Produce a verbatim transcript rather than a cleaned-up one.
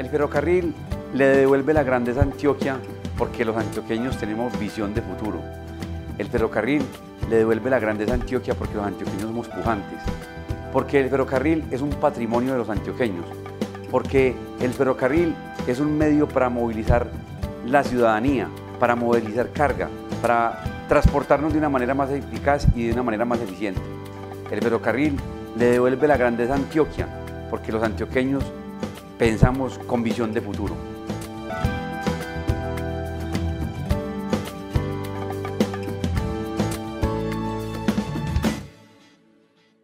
El ferrocarril le devuelve la grandeza a Antioquia porque los antioqueños tenemos visión de futuro. El ferrocarril le devuelve la grandeza a Antioquia porque los antioqueños somos pujantes. Porque el ferrocarril es un patrimonio de los antioqueños. Porque el ferrocarril es un medio para movilizar la ciudadanía, para movilizar carga, para transportarnos de una manera más eficaz y de una manera más eficiente. El ferrocarril le devuelve la grandeza a Antioquia porque los antioqueños pensamos con visión de futuro.